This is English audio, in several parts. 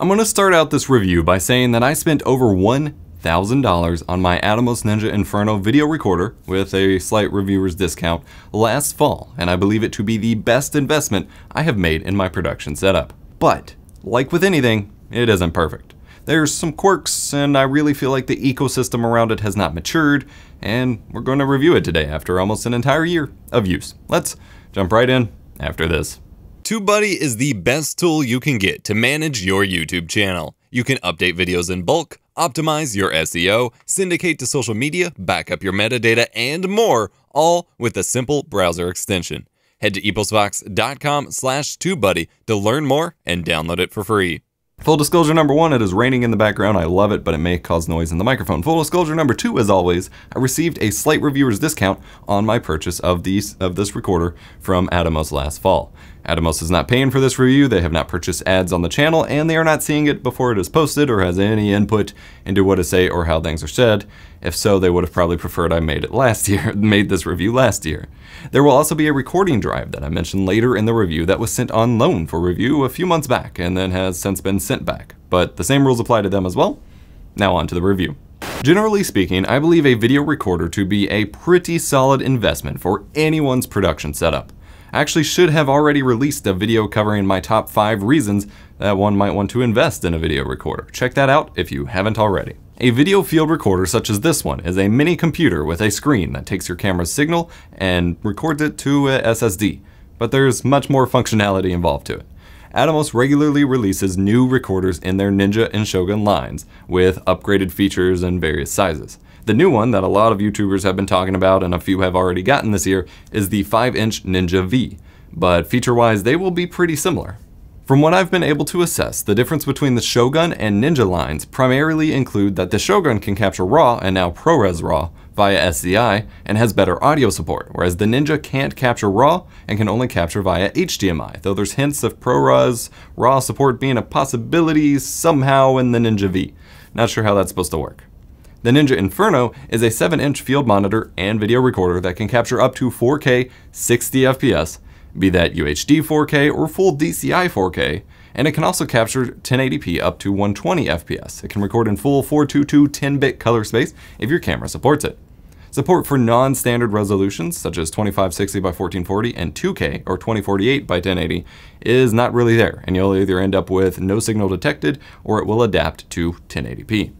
I'm going to start out this review by saying that I spent over $1,000 on my Atomos Ninja Inferno video recorder with a slight reviewer's discount last fall, and I believe it to be the best investment I have made in my production setup. But, like with anything, it isn't perfect. There's some quirks, and I really feel like the ecosystem around it has not matured, and we're going to review it today after almost an entire year of use. Let's jump right in after this. TubeBuddy is the best tool you can get to manage your YouTube channel. You can update videos in bulk, optimize your SEO, syndicate to social media, back up your metadata, and more, all with a simple browser extension. Head to Eposvox.com/TubeBuddy to learn more and download it for free. Full disclosure number one, it is raining in the background. I love it, but it may cause noise in the microphone. Full disclosure number two, as always, I received a slight reviewer's discount on my purchase of this recorder from Atomos last fall. Atomos is not paying for this review, they have not purchased ads on the channel, and they are not seeing it before it is posted or has any input into what to say or how things are said. If so, they would have probably preferred I made this review last year. There will also be a recording drive that I mentioned later in the review that was sent on loan for review a few months back and then has since been sent back, but the same rules apply to them as well. Now on to the review. Generally speaking, I believe a video recorder to be a pretty solid investment for anyone's production setup. I actually should have already released a video covering my top 5 reasons that one might want to invest in a video recorder. Check that out if you haven't already. A video field recorder such as this one is a mini computer with a screen that takes your camera's signal and records it to a SSD, but there's much more functionality involved to it. Atomos regularly releases new recorders in their Ninja and Shogun lines with upgraded features and various sizes. The new one that a lot of YouTubers have been talking about and a few have already gotten this year is the 5-inch Ninja V, but feature-wise they will be pretty similar. From what I've been able to assess, the difference between the Shogun and Ninja lines primarily include that the Shogun can capture RAW and now ProRes RAW via SDI and has better audio support, whereas the Ninja can't capture RAW and can only capture via HDMI, though there's hints of ProRes RAW support being a possibility somehow in the Ninja V. Not sure how that's supposed to work. The Ninja Inferno is a 7-inch field monitor and video recorder that can capture up to 4K 60fps, be that UHD 4K or full DCI 4K, and it can also capture 1080p up to 120fps. It can record in full 422 10-bit color space if your camera supports it. Support for non-standard resolutions such as 2560 by 1440 and 2K or 2048 by 1080 is not really there, and you'll either end up with no signal detected or it will adapt to 1080p.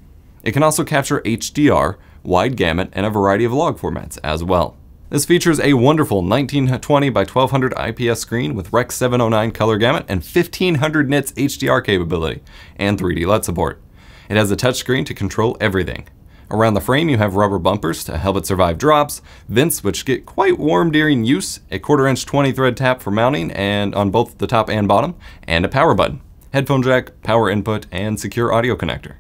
It can also capture HDR, wide gamut, and a variety of log formats as well. This features a wonderful 1920 by 1200 IPS screen with Rec. 709 color gamut and 1500 nits HDR capability and 3D LUT support. It has a touchscreen to control everything. Around the frame you have rubber bumpers to help it survive drops, vents which get quite warm during use, a 1/4-inch 20-thread tap for mounting and on both the top and bottom, and a power button, headphone jack, power input, and secure audio connector.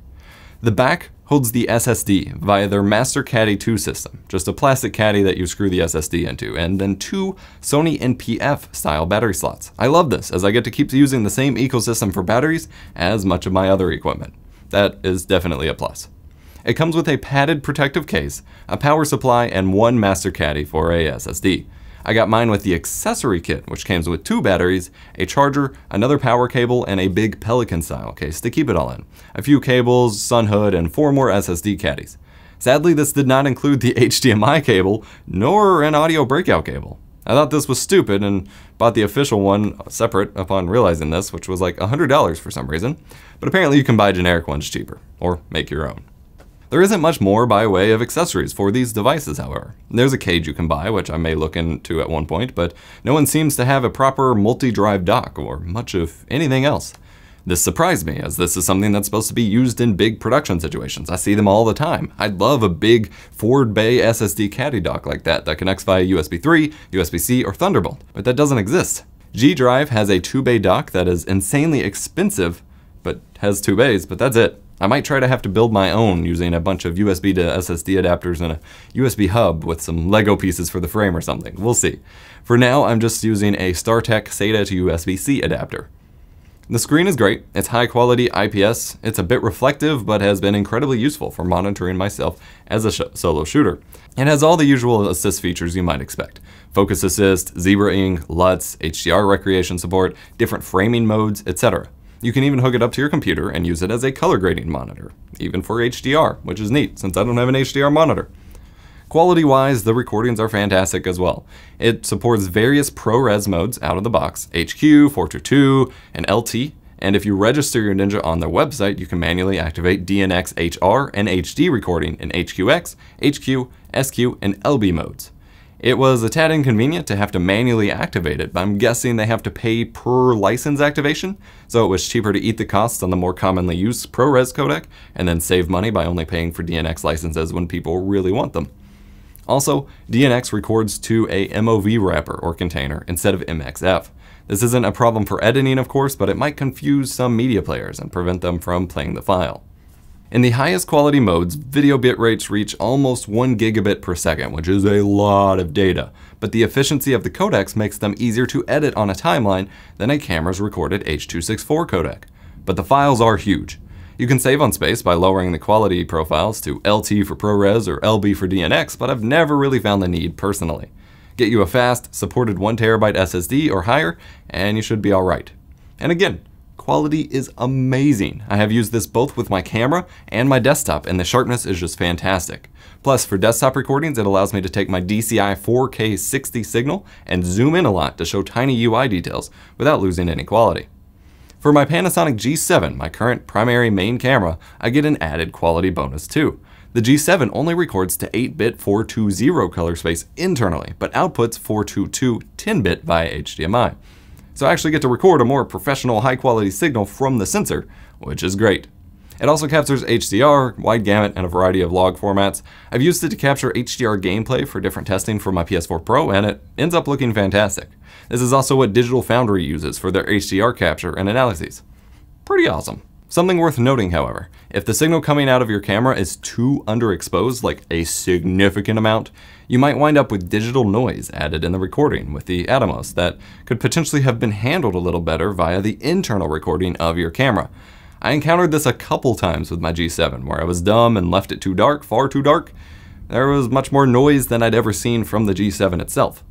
The back holds the SSD via their Master Caddy 2 system, just a plastic caddy that you screw the SSD into, and then 2 Sony NP-F style battery slots. I love this as I get to keep using the same ecosystem for batteries as much of my other equipment. That is definitely a plus. It comes with a padded protective case, a power supply, and 1 Master Caddy for a SSD. I got mine with the accessory kit, which comes with 2 batteries, a charger, another power cable, and a big Pelican style case to keep it all in, a few cables, sun hood, and 4 more SSD caddies. Sadly, this did not include the HDMI cable, nor an audio breakout cable. I thought this was stupid and bought the official one separate upon realizing this, which was like $100 for some reason, but apparently you can buy generic ones cheaper, or make your own. There isn't much more by way of accessories for these devices, however. There's a cage you can buy, which I may look into at one point, but no one seems to have a proper multi-drive dock or much of anything else. This surprised me, as this is something that's supposed to be used in big production situations. I see them all the time. I'd love a big forward bay SSD caddy dock like that that connects via USB 3, USB-C, or Thunderbolt, but that doesn't exist. G-Drive has a 2-bay dock that is insanely expensive, but has 2 bays, but that's it. I might try to have to build my own using a bunch of USB to SSD adapters and a USB hub with some Lego pieces for the frame or something. We'll see. For now, I'm just using a StarTech SATA to USB-C adapter. The screen is great. It's high quality IPS. It's a bit reflective, but has been incredibly useful for monitoring myself as a solo shooter. It has all the usual assist features you might expect. Focus assist, zebraing, LUTs, HDR recreation support, different framing modes, etc. You can even hook it up to your computer and use it as a color grading monitor, even for HDR, which is neat since I don't have an HDR monitor. Quality-wise, the recordings are fantastic as well. It supports various ProRes modes out of the box, HQ, 422, and LT, and if you register your Ninja on their website, you can manually activate DNxHR and HD recording in HQX, HQ, SQ, and LB modes. It was a tad inconvenient to have to manually activate it, but I'm guessing they have to pay per license activation, so it was cheaper to eat the costs on the more commonly used ProRes codec, and then save money by only paying for DNx licenses when people really want them. Also, DNx records to a MOV wrapper or container instead of MXF. This isn't a problem for editing, of course, but it might confuse some media players and prevent them from playing the file. In the highest quality modes, video bit rates reach almost 1 gigabit per second, which is a lot of data, but the efficiency of the codecs makes them easier to edit on a timeline than a camera's recorded H.264 codec. But the files are huge. You can save on space by lowering the quality profiles to LT for ProRes or LB for DNx, but I've never really found the need personally. Get you a fast, supported 1TB SSD or higher, and you should be alright. And again, quality is amazing. I have used this both with my camera and my desktop, and the sharpness is just fantastic. Plus, for desktop recordings, it allows me to take my DCI 4K60 signal and zoom in a lot to show tiny UI details without losing any quality. For my Panasonic G7, my current primary main camera, I get an added quality bonus too. The G7 only records to 8-bit 420 color space internally, but outputs 422 10-bit via HDMI. So I actually get to record a more professional, high-quality signal from the sensor, which is great. It also captures HDR, wide gamut, and a variety of log formats. I've used it to capture HDR gameplay for different testing for my PS4 Pro, and it ends up looking fantastic. This is also what Digital Foundry uses for their HDR capture and analyses. Pretty awesome. Something worth noting, however, if the signal coming out of your camera is too underexposed, like a significant amount, you might wind up with digital noise added in the recording with the Atomos that could potentially have been handled a little better via the internal recording of your camera. I encountered this a couple times with my G7 where I was dumb and left it too dark, far too dark. There was much more noise than I'd ever seen from the G7 itself.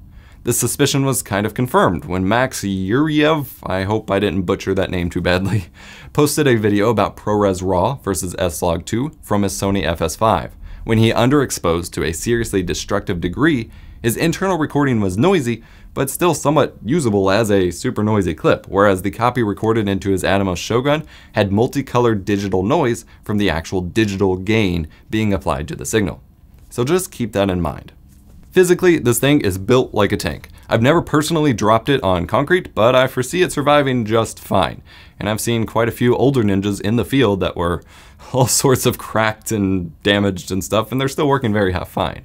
This suspicion was kind of confirmed when Max Yuryev, I hope I didn't butcher that name too badly, posted a video about ProRes RAW versus S-Log2 from his Sony FS5. When he underexposed to a seriously destructive degree, his internal recording was noisy, but still somewhat usable as a super noisy clip, whereas the copy recorded into his Atomos Shogun had multicolored digital noise from the actual digital gain being applied to the signal. So just keep that in mind. Physically, this thing is built like a tank. I've never personally dropped it on concrete, but I foresee it surviving just fine. And I've seen quite a few older Ninjas in the field that were all sorts of cracked and damaged and stuff, and they're still working very fine.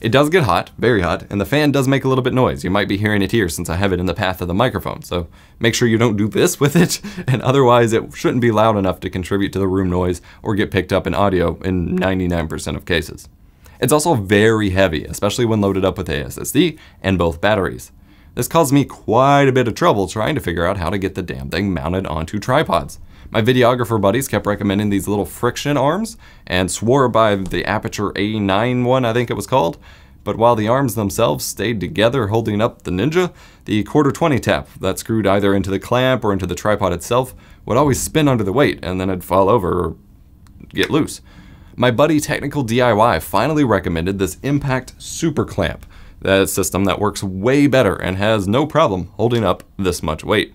It does get hot, very hot, and the fan does make a little bit noise. You might be hearing it here since I have it in the path of the microphone, so make sure you don't do this with it, and otherwise it shouldn't be loud enough to contribute to the room noise or get picked up in audio in 99% of cases. It's also very heavy, especially when loaded up with a SSD and both batteries. This caused me quite a bit of trouble trying to figure out how to get the damn thing mounted onto tripods. My videographer buddies kept recommending these little friction arms and swore by the Aputure A9 one, I think it was called. But while the arms themselves stayed together holding up the Ninja, the quarter-20 tap that screwed either into the clamp or into the tripod itself would always spin under the weight and then it'd fall over or get loose. My buddy Technical DIY finally recommended this Impact Super Clamp, that system that works way better and has no problem holding up this much weight.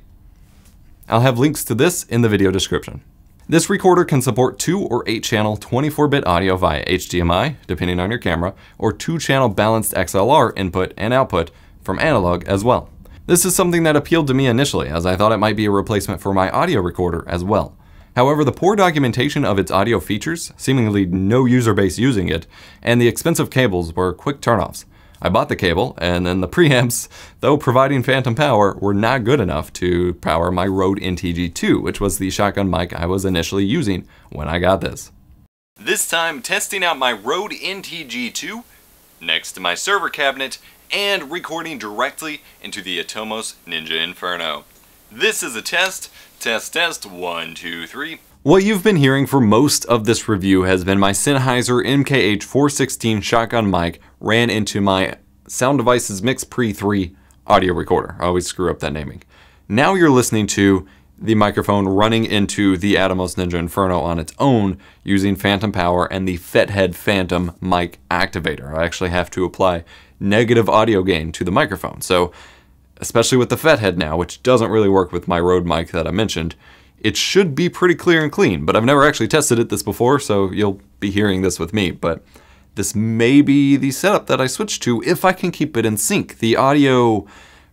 I'll have links to this in the video description. This recorder can support 2 or 8 channel 24-bit audio via HDMI, depending on your camera, or 2 channel balanced XLR input and output from analog as well. This is something that appealed to me initially as I thought it might be a replacement for my audio recorder as well. However, the poor documentation of its audio features, seemingly no user base using it, and the expensive cables were quick turnoffs. I bought the cable, and then the preamps, though providing phantom power, were not good enough to power my Rode NTG2, which was the shotgun mic I was initially using when I got this. This time, testing out my Rode NTG2 next to my server cabinet and recording directly into the Atomos Ninja Inferno. This is a test. Test, test, 1, 2, 3. What you've been hearing for most of this review has been my Sennheiser MKH416 shotgun mic ran into my Sound Devices MixPre-3 audio recorder. I always screw up that naming. Now you're listening to the microphone running into the Atomos Ninja Inferno on its own using phantom power and the Fethead Phantom mic activator. I actually have to apply negative audio gain to the microphone. So, especially with the Fethead now, which doesn't really work with my Rode mic that I mentioned, it should be pretty clear and clean, but I've never actually tested this before, so you'll be hearing this with me, but this may be the setup that I switch to if I can keep it in sync. The audio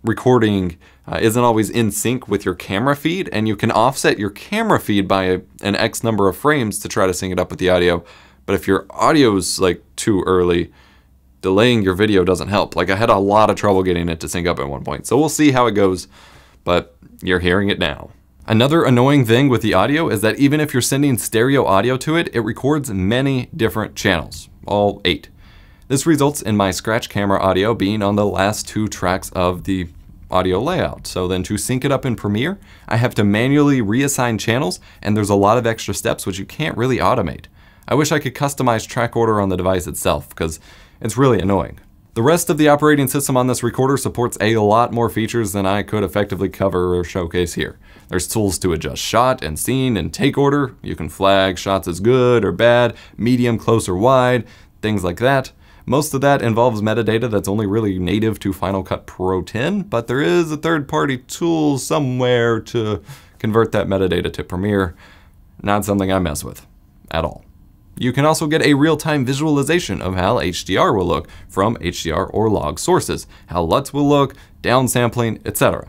recording isn't always in sync with your camera feed, and you can offset your camera feed by an X number of frames to try to sync it up with the audio. But if your audio's like too early, delaying your video doesn't help. Like I had a lot of trouble getting it to sync up at one point. So we'll see how it goes, but you're hearing it now. Another annoying thing with the audio is that even if you're sending stereo audio to it, it records many different channels, all 8. This results in my scratch camera audio being on the last 2 tracks of the audio layout. So then to sync it up in Premiere, I have to manually reassign channels, and there's a lot of extra steps which you can't really automate. I wish I could customize track order on the device itself, because it's really annoying. The rest of the operating system on this recorder supports a lot more features than I could effectively cover or showcase here. There's tools to adjust shot and scene and take order. You can flag shots as good or bad, medium, close or wide, things like that. Most of that involves metadata that's only really native to Final Cut Pro 10, but there is a third-party tool somewhere to convert that metadata to Premiere. Not something I mess with at all. You can also get a real-time visualization of how HDR will look from HDR or log sources, how LUTs will look, downsampling, etc.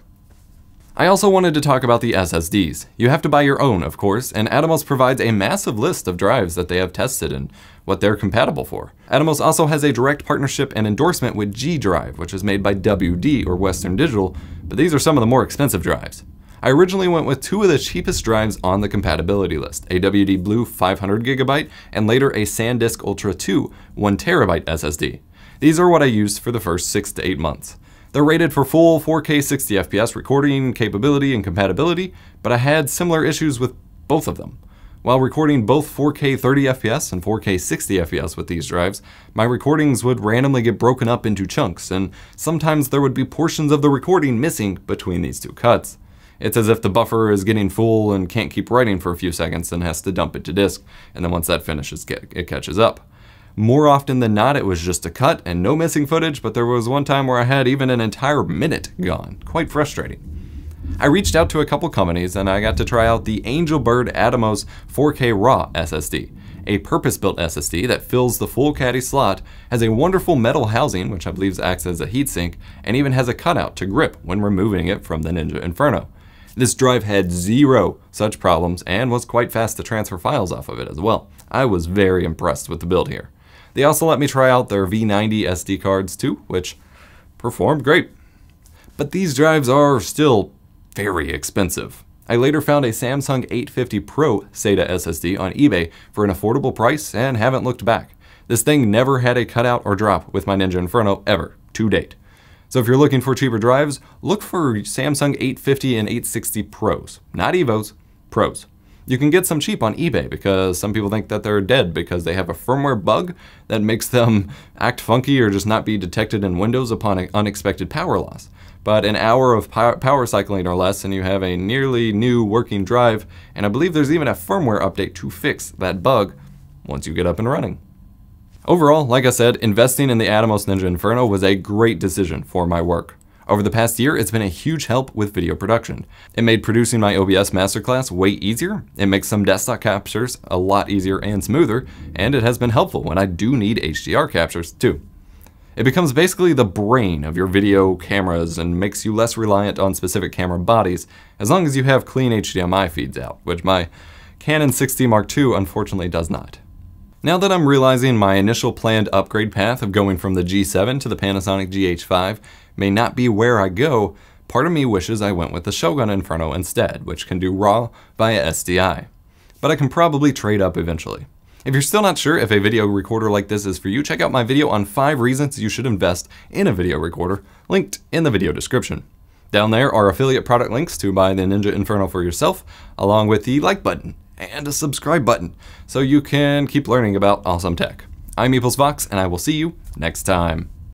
I also wanted to talk about the SSDs. You have to buy your own, of course, and Atomos provides a massive list of drives that they have tested and what they're compatible for. Atomos also has a direct partnership and endorsement with G-Drive, which is made by WD or Western Digital, but these are some of the more expensive drives. I originally went with 2 of the cheapest drives on the compatibility list, a WD Blue 500GB and later a SanDisk Ultra 2 1TB SSD. These are what I used for the first 6 to 8 months. They're rated for full 4K 60 FPS recording capability and compatibility, but I had similar issues with both of them. While recording both 4K 30 FPS and 4K 60 FPS with these drives, my recordings would randomly get broken up into chunks, and sometimes there would be portions of the recording missing between these 2 cuts. It's as if the buffer is getting full and can't keep writing for a few seconds and has to dump it to disk, and then once that finishes, it catches up. More often than not, it was just a cut and no missing footage, but there was one time where I had even an entire minute gone. Quite frustrating. I reached out to a couple companies and I got to try out the Angelbird Atomos 4K RAW SSD. A purpose-built SSD that fills the full caddy slot, has a wonderful metal housing, which I believe acts as a heatsink, and even has a cutout to grip when removing it from the Ninja Inferno. This drive had 0 such problems and was quite fast to transfer files off of it as well. I was very impressed with the build here. They also let me try out their V90 SD cards too, which performed great. But these drives are still very expensive. I later found a Samsung 850 Pro SATA SSD on eBay for an affordable price and haven't looked back. This thing never had a cutout or drop with my Ninja Inferno ever, to date. So if you're looking for cheaper drives, look for Samsung 850 and 860 Pros. Not Evos, Pros. You can get some cheap on eBay because some people think that they're dead because they have a firmware bug that makes them act funky or just not be detected in Windows upon unexpected power loss. But an hour of power cycling or less and you have a nearly new working drive, and I believe there's even a firmware update to fix that bug once you get up and running. Overall, like I said, investing in the Atomos Ninja Inferno was a great decision for my work. Over the past year, it's been a huge help with video production. It made producing my OBS masterclass way easier, it makes some desktop captures a lot easier and smoother, and it has been helpful when I do need HDR captures too. It becomes basically the brain of your video cameras and makes you less reliant on specific camera bodies, as long as you have clean HDMI feeds out, which my Canon 6D Mark II unfortunately does not. Now that I'm realizing my initial planned upgrade path of going from the G7 to the Panasonic GH5 may not be where I go, part of me wishes I went with the Shogun Inferno instead, which can do RAW via SDI. But I can probably trade up eventually. If you're still not sure if a video recorder like this is for you, check out my video on 5 reasons you should invest in a video recorder, linked in the video description. Down there are affiliate product links to buy the Ninja Inferno for yourself, along with the like button and a subscribe button, so you can keep learning about awesome tech. I'm Eposvox, and I will see you next time.